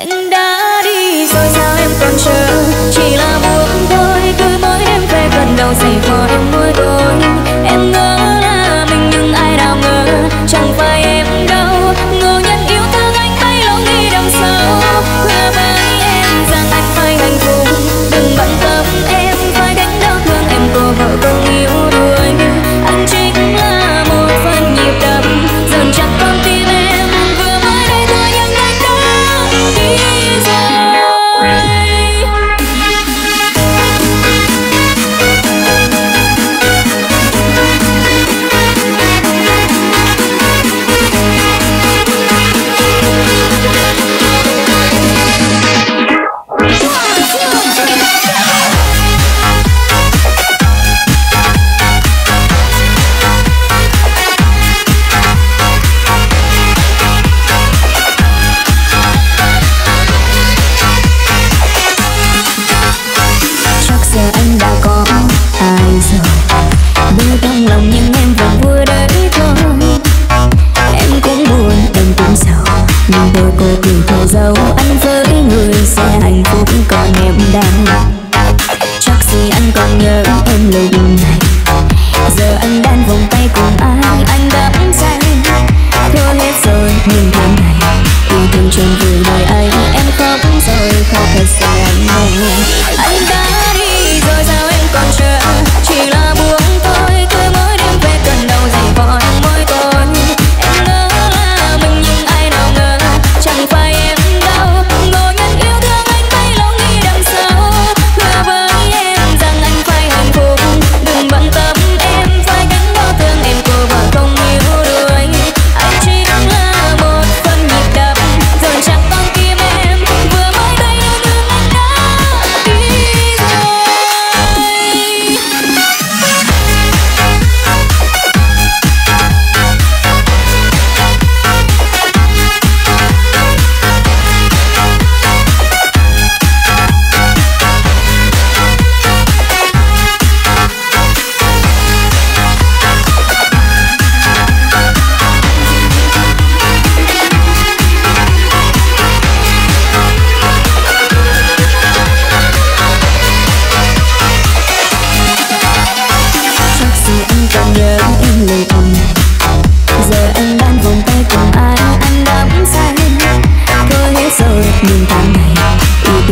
Anh đã đi rồi sao em còn chờ, chỉ là buồn thôi. Cứ mỗi đêm về gần đầu dày vò em mỗi tối. Em ngỡ là mình nhưng ai nào ngờ chẳng phải em đâu. Ngờ nhân yêu thương anh bay lòng đi đằng sau. Hứa với em rằng anh phải hạnh phúc, đừng bận tâm em phải đánh đau thương em của vợ con yêu đuối. Anh chính là một phần nhịp đập dần chắc con tim em. Vừa mới đây thôi nhưng anh đã đi rồi.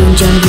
Hãy subscribe